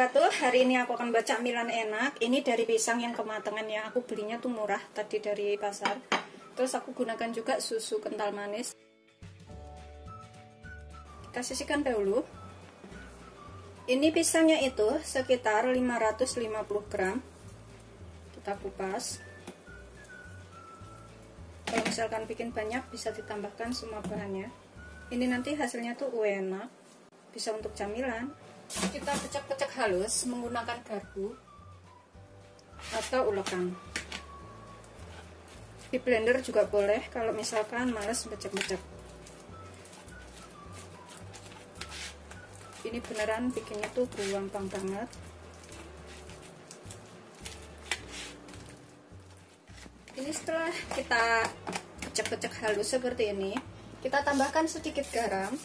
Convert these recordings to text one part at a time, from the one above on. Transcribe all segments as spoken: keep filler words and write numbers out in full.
wabarakatuh. Hari ini aku akan baca camilan enak. Ini dari pisang yang kematangan ya. Aku belinya tuh murah tadi dari pasar. Terus aku gunakan juga susu kental manis. Kita sisihkan dahulu. Ini pisangnya itu sekitar lima ratus lima puluh gram. Kita kupas. Kalau misalkan bikin banyak bisa ditambahkan semua bahannya. Ini nanti hasilnya tuh enak. Bisa untuk camilan. Kita pecah-pecah halus menggunakan garpu atau ulekan. Di blender juga boleh kalau misalkan males pecah-pecah. Ini beneran bikinnya tuh gampang banget. Ini setelah kita pecah-pecah halus seperti ini, kita tambahkan sedikit garam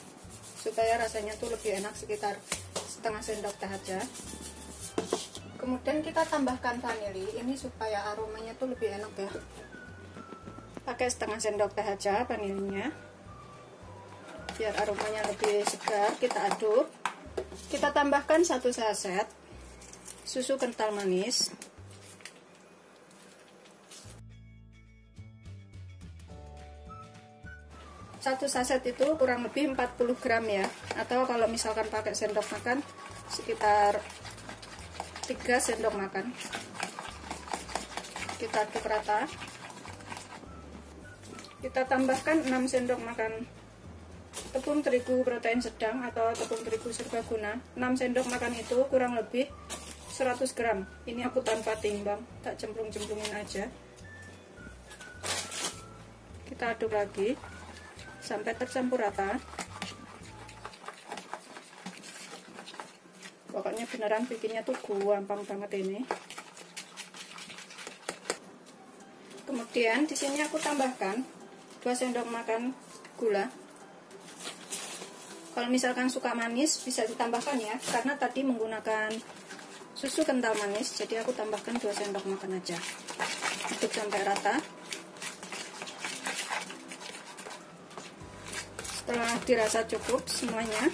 supaya rasanya tuh lebih enak, sekitar setengah sendok teh aja. Kemudian kita tambahkan vanili, ini supaya aromanya tuh lebih enak ya. Pakai setengah sendok teh aja vanilinya, biar aromanya lebih segar. Kita aduk. Kita tambahkan satu saset susu kental manis. Satu saset itu kurang lebih empat puluh gram ya, atau kalau misalkan pakai sendok makan sekitar tiga sendok makan. Kita aduk rata. Kita tambahkan enam sendok makan tepung terigu protein sedang atau tepung terigu serbaguna. enam sendok makan itu kurang lebih seratus gram. Ini aku tanpa timbang, tak cemplung-cemplungin aja. Kita aduk lagi sampai tercampur rata. Pokoknya beneran bikinnya tuh gampang banget ini. Kemudian di sini aku tambahkan dua sendok makan gula. Kalau misalkan suka manis bisa ditambahkan ya, karena tadi menggunakan susu kental manis, jadi aku tambahkan dua sendok makan aja. Aduk sampai rata. Setelah dirasa cukup semuanya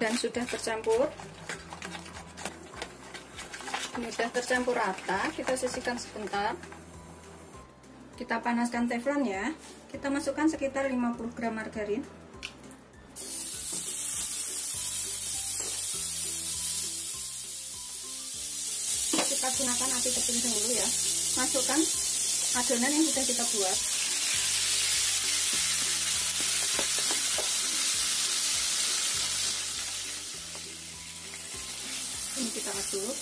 dan sudah tercampur, sudah tercampur rata, kita sisihkan sebentar. Kita panaskan teflon ya. Kita masukkan sekitar lima puluh gram margarin. Kita gunakan api kecil dulu ya. Masukkan adonan yang sudah kita buat. Ini kita aduk.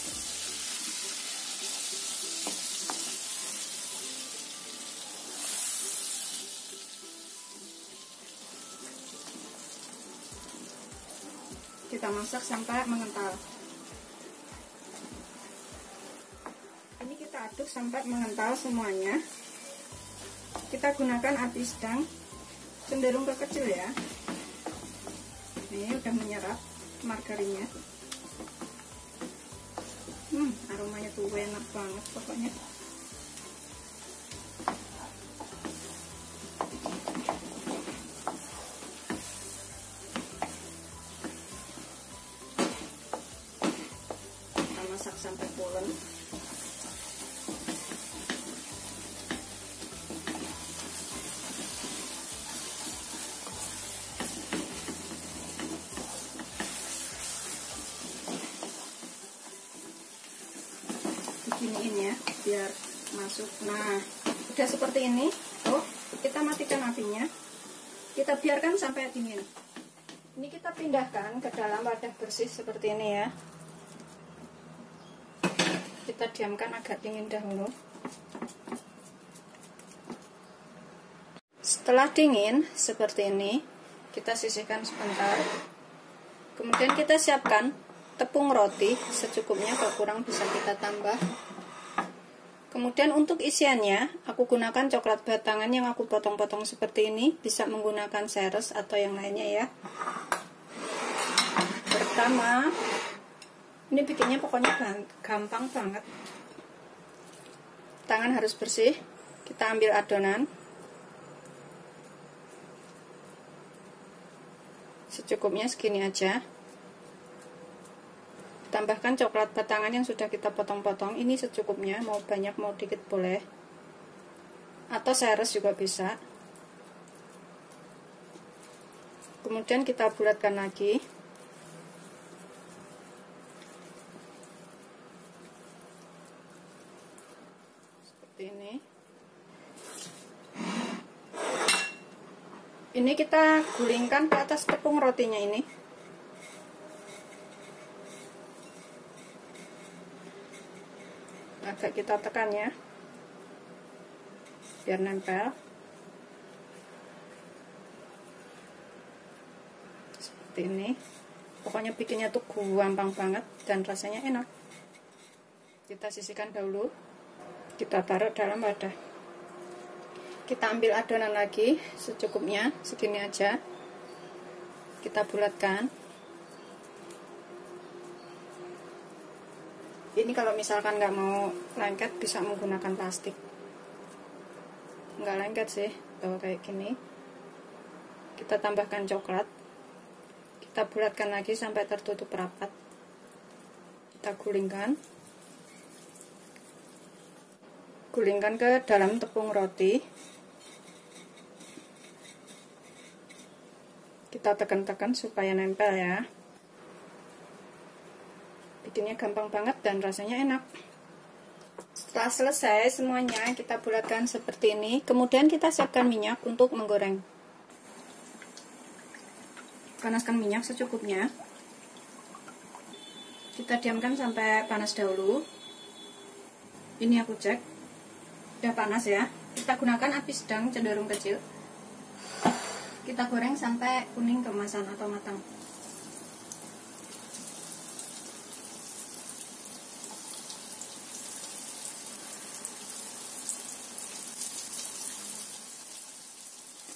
Kita masak sampai mengental. Ini kita aduk sampai mengental semuanya. Kita gunakan api sedang, cenderung ke kecil ya. Ini udah menyerap margarinnya. Hmm, aromanya tuh enak banget pokoknya. Kita masak sampai pulen. Giniin ya biar masuk. Nah, udah seperti ini. Oh, kita matikan apinya, kita biarkan sampai dingin. Ini kita pindahkan ke dalam wadah bersih seperti ini ya. Kita diamkan agak dingin dahulu. Setelah dingin seperti ini, kita sisihkan sebentar. Kemudian kita siapkan tepung roti secukupnya, kalau kurang bisa kita tambah. Kemudian untuk isiannya aku gunakan coklat batangan yang aku potong-potong seperti ini, bisa menggunakan Ceres atau yang lainnya ya. Pertama ini bikinnya pokoknya gampang banget, tangan harus bersih. Kita ambil adonan secukupnya, segini aja. Tambahkan coklat batangan yang sudah kita potong-potong, ini secukupnya, mau banyak mau dikit boleh, atau Ceres juga bisa. Kemudian kita bulatkan lagi. Seperti ini. Ini kita gulingkan ke atas tepung rotinya ini. Agak kita tekan ya, biar nempel. Seperti ini. Pokoknya bikinnya tuh gampang banget dan rasanya enak. Kita sisihkan dahulu. Kita taruh dalam wadah. Kita ambil adonan lagi secukupnya, segini aja. Kita bulatkan. Ini kalau misalkan nggak mau lengket bisa menggunakan plastik. Nggak lengket sih, kalau kayak gini. Kita tambahkan coklat. Kita bulatkan lagi sampai tertutup rapat. Kita gulingkan. Gulingkan ke dalam tepung roti. Kita tekan-tekan supaya nempel ya. Bikinnya gampang banget dan rasanya enak. Setelah selesai semuanya kita bulatkan seperti ini. Kemudian kita siapkan minyak untuk menggoreng. Panaskan minyak secukupnya. Kita diamkan sampai panas dahulu. Ini aku cek. Udah panas ya. Kita gunakan api sedang cenderung kecil. Kita goreng sampai kuning kemasan atau matang.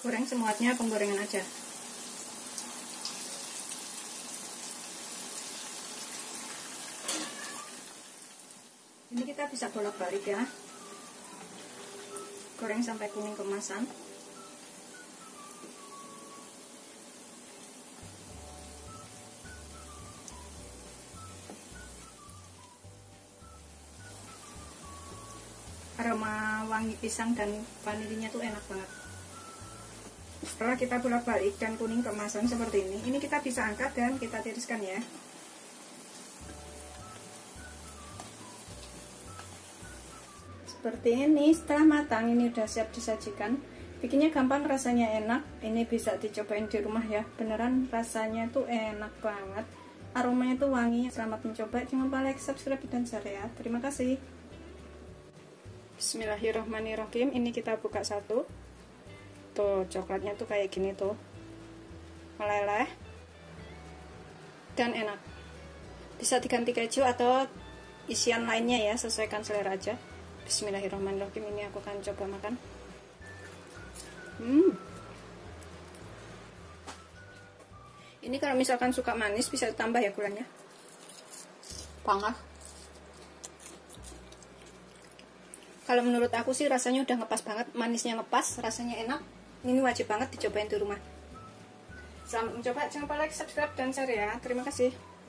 Goreng semuanya penggorengan aja. Ini kita bisa bolak-balik ya. Goreng sampai kuning kemasan. Aroma wangi pisang dan vanilinya tuh enak banget. Setelah kita bolak-balik dan kuning kemasan seperti ini, ini kita bisa angkat dan kita tiriskan ya. Seperti ini, setelah matang ini udah siap disajikan. Bikinnya gampang, rasanya enak. Ini bisa dicobain di rumah ya. Beneran rasanya tuh enak banget. Aromanya tuh wangi. Selamat mencoba. Jangan lupa like, subscribe, dan share ya. Terima kasih. Bismillahirrohmanirrohim. Ini kita buka satu. Tuh, coklatnya tuh kayak gini tuh. Meleleh. Dan enak. Bisa diganti keju atau isian lainnya ya, sesuaikan selera aja. Bismillahirrohmanirrohim. Ini aku akan coba makan. Hmm. Ini kalau misalkan suka manis bisa ditambah ya gulanya. Panas. Kalau menurut aku sih rasanya udah ngepas banget, manisnya ngepas, rasanya enak. Ini wajib banget dicobain di rumah. Selamat mencoba, jangan lupa like, subscribe, dan share ya. Terima kasih.